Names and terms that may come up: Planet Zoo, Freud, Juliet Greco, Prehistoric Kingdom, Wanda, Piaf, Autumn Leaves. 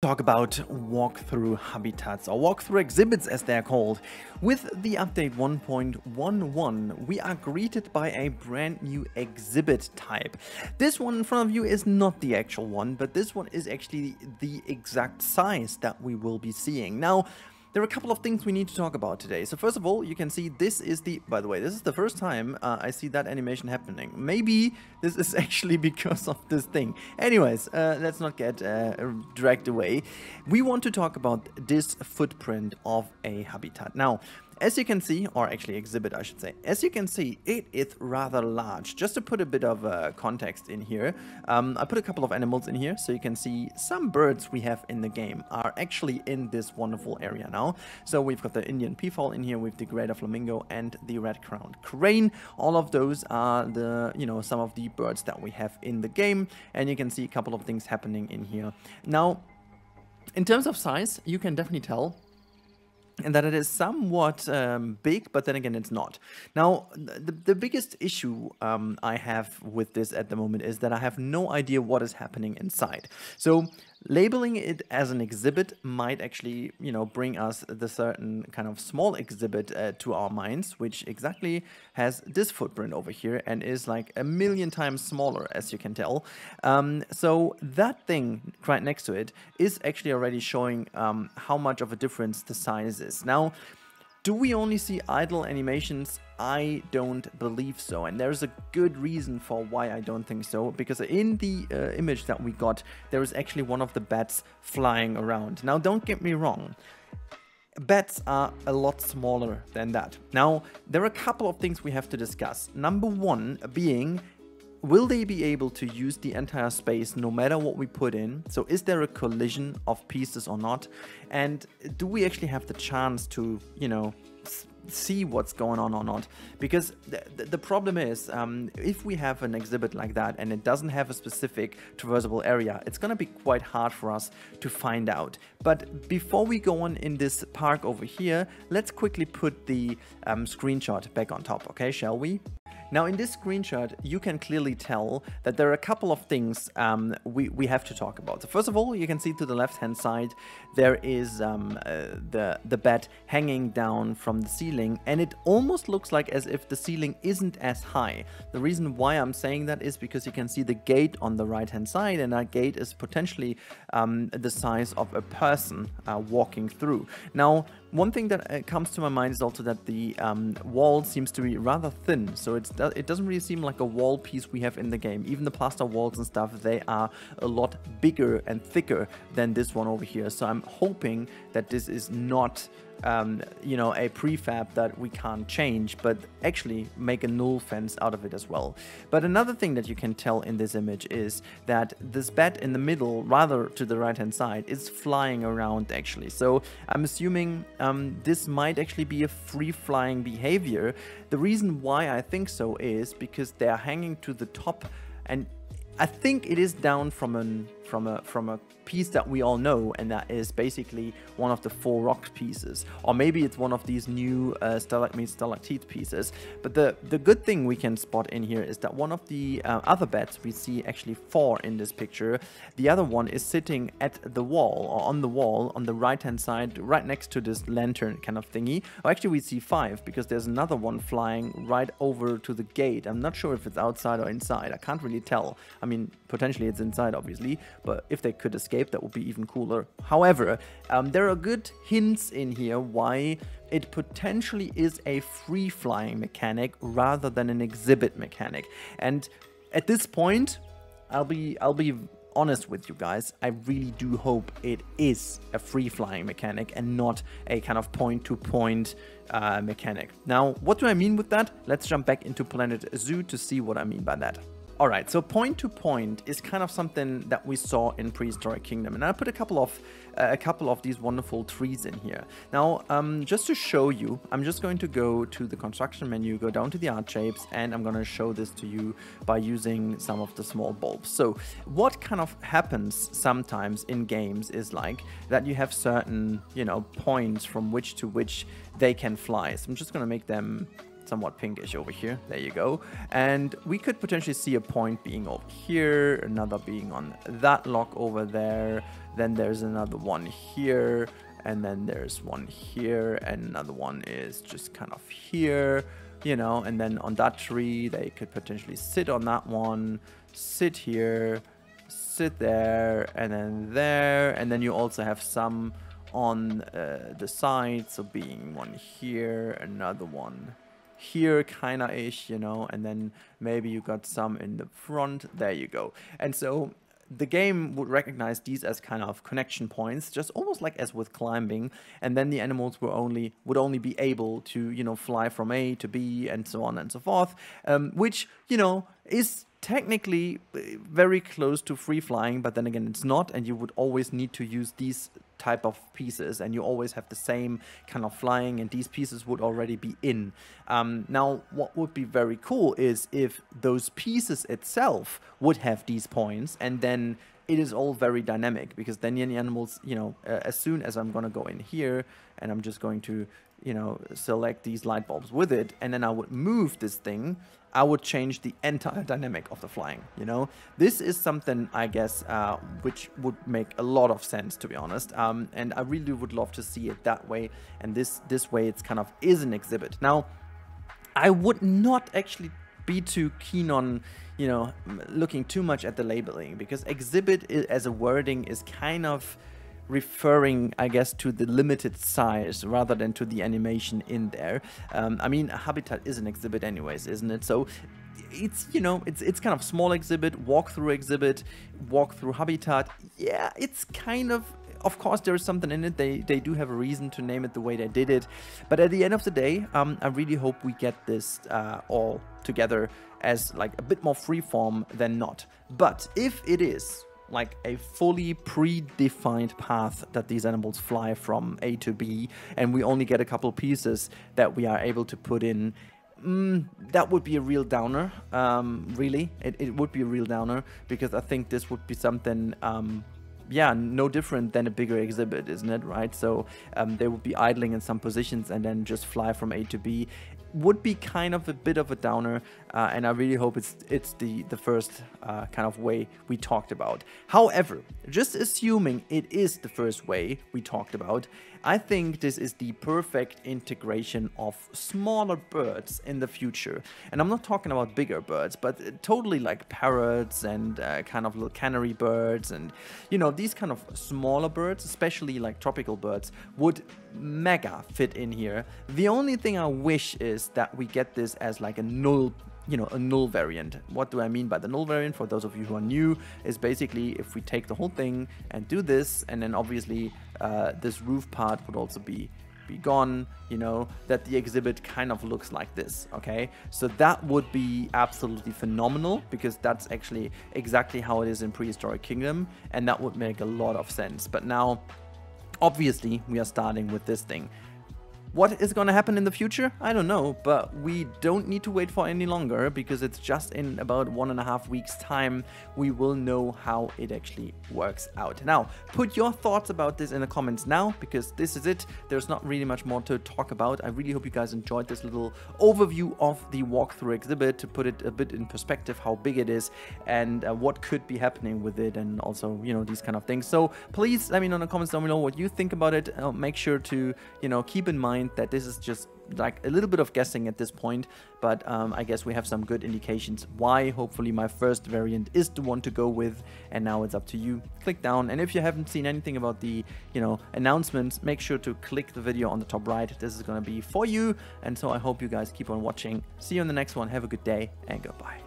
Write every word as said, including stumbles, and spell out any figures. Talk about walk-through habitats, or walk-through exhibits as they're called. With the update one point one one, we are greeted by a brand new exhibit type. This one in front of you is not the actual one, but this one is actually the exact size that we will be seeing. Now, there are a couple of things we need to talk about today. So first of all, you can see this is the, by the way, this is the first time uh, I see that animation happening. Maybe this is actually because of this thing. Anyways, uh, let's not get uh, dragged away. We want to talk about this footprint of a habitat. Now, as you can see, or actually exhibit, I should say, as you can see, it is rather large. Just to put a bit of uh, context in here, um, I put a couple of animals in here, so you can see some birds we have in the game are actually in this wonderful area now. So we've got the Indian peafowl in here, with the greater flamingo and the red-crowned crane. All of those are the, you know, some of the birds that we have in the game, and you can see a couple of things happening in here. Now, in terms of size, you can definitely tell. And that it is somewhat um, big, but then again, it's not. Now, the, the biggest issue um, I have with this at the moment is that I have no idea what is happening inside. So labeling it as an exhibit might actually, you know, bring us the certain kind of small exhibit uh, to our minds, which exactly has this footprint over here and is like a million times smaller, as you can tell. Um, so that thing right next to it is actually already showing um, how much of a difference the size is. Now, do we only see idle animations? I don't believe so, and there's a good reason for why I don't think so, because in the uh, image that we got, there is actually one of the bats flying around. Now, don't get me wrong. Bats are a lot smaller than that. Now, there are a couple of things we have to discuss. Number one being, will they be able to use the entire space no matter what we put in? So is there a collision of pieces or not? And do we actually have the chance to, you know, see what's going on or not? Because the, the, the problem is, um, if we have an exhibit like that and it doesn't have a specific traversable area, it's going to be quite hard for us to find out. But before we go on in this park over here, let's quickly put the um, screenshot back on top, okay, shall we? Now, in this screenshot, you can clearly tell that there are a couple of things um, we, we have to talk about. So first of all, you can see to the left-hand side, there is um, uh, the, the bat hanging down from the ceiling, and it almost looks like as if the ceiling isn't as high. The reason why I'm saying that is because you can see the gate on the right-hand side, and that gate is potentially um, the size of a person uh, walking through. Now, one thing that uh, comes to my mind is also that the um, wall seems to be rather thin, so it's it doesn't really seem like a wall piece we have in the game. Even the plaster walls and stuff, they are a lot bigger and thicker than this one over here. So I'm hoping that this is not, um, you know, a prefab that we can't change, but actually make a null fence out of it as well. But another thing that you can tell in this image is that this bat in the middle, rather to the right-hand side, is flying around actually. So I'm assuming Um, this might actually be a free-flying behavior. The reason why I think so is because they're hanging to the top, and I think it is down from an from a from a piece that we all know, and that is basically one of the four rock pieces, or maybe it's one of these new uh, stalagmite stalactite pieces. But the the good thing we can spot in here is that one of the uh, other bats, we see actually four in this picture, the other one is sitting at the wall, or on the wall on the right hand side, right next to this lantern kind of thingy. Or actually we see five, because there's another one flying right over to the gate. I'm not sure if it's outside or inside, I can't really tell. I mean, potentially it's inside, obviously, but if they could escape, that would be even cooler. However, um, there are good hints in here why it potentially is a free-flying mechanic rather than an exhibit mechanic. And at this point, I'll be I'll be honest with you guys, I really do hope it is a free-flying mechanic and not a kind of point-to-point uh, mechanic. Now, what do I mean with that? Let's jump back into Planet Zoo to see what I mean by that. Alright, so point to point is kind of something that we saw in Prehistoric Kingdom, and I put a couple of uh, a couple of these wonderful trees in here. Now, um, just to show you, I'm just going to go to the construction menu, go down to the art shapes, and I'm going to show this to you by using some of the small bulbs. So, what kind of happens sometimes in games is like that you have certain, you know, points from which to which they can fly. So I'm just going to make them somewhat pinkish over here. There you go. And we could potentially see a point being over here, another being on that lock over there. Then there's another one here, and then there's one here, and another one is just kind of here, you know. And then on that tree, they could potentially sit on that one, sit here, sit there, and then there. And then you also have some on uh, the side, so being one here, another one here, kind of ish, you know. And then maybe you got some in the front. There you go. And so the game would recognize these as kind of connection points, just almost like as with climbing. And then the animals were only would only be able to, you know, fly from A to B and so on and so forth, um, which, you know, is technically very close to free flying, but then again it's not, and you would always need to use these type of pieces, and you always have the same kind of flying, and these pieces would already be in. Um, now what would be very cool is if those pieces itself would have these points, and then it is all very dynamic, because then the animals, you know, uh, as soon as I'm going to go in here, and I'm just going to, you know, select these light bulbs with it, and then I would move this thing, I would change the entire dynamic of the flying, you know. This is something, I guess, uh, which would make a lot of sense, to be honest. Um, and I really would love to see it that way. And this, this way, it's kind of is an exhibit. Now, I would not actually be too keen on, you know, looking too much at the labeling, because exhibit is, as a wording, is kind of referring, I guess, to the limited size rather than to the animation in there. Um, I mean, a habitat is an exhibit anyways, isn't it? So it's, you know, it's it's kind of small exhibit, walkthrough exhibit, walkthrough habitat. Yeah, it's kind of, of course, there is something in it. They, they do have a reason to name it the way they did it. But at the end of the day, um, I really hope we get this uh, all together as like a bit more freeform than not. But if it is like a fully predefined path that these animals fly from A to B, and we only get a couple pieces that we are able to put in, mm, that would be a real downer, um, really. It, it would be a real downer, because I think this would be something, um, yeah, no different than a bigger exhibit, isn't it, right? So um, they would be idling in some positions and then just fly from A to B. Would be kind of a bit of a downer, uh, and I really hope it's it's the the first uh, kind of way we talked about. However, just assuming it is the first way we talked about, I think this is the perfect integration of smaller birds in the future. And I'm not talking about bigger birds, but totally like parrots and uh, kind of little canary birds, and you know, these kind of smaller birds, especially like tropical birds, would mega fit in here. The only thing I wish is that we get this as like a null, you know, a null variant. What do I mean by the null variant? For those of you who are new, is basically if we take the whole thing and do this, and then obviously uh, this roof part would also be be gone, you know, that the exhibit kind of looks like this, okay? So that would be absolutely phenomenal, because that's actually exactly how it is in Prehistoric Kingdom, and that would make a lot of sense. But now, obviously, we are starting with this thing. What is going to happen in the future? I don't know, but we don't need to wait for any longer, because it's just in about one and a half weeks time we will know how it actually works out. Now, put your thoughts about this in the comments now, because this is it. There's not really much more to talk about. I really hope you guys enjoyed this little overview of the walkthrough exhibit, to put it a bit in perspective how big it is and uh, what could be happening with it, and also, you know, these kind of things. So please let me know in the comments down below what you think about it. Uh, make sure to, you know, keep in mind that this is just like a little bit of guessing at this point, but um, I guess we have some good indications why hopefully my first variant is the one to go with, and now it's up to you. Click down, and if you haven't seen anything about the, you know, announcements, make sure to click the video on the top right. This is going to be for you, and so I hope you guys keep on watching. See you in the next one. Have a good day, and goodbye.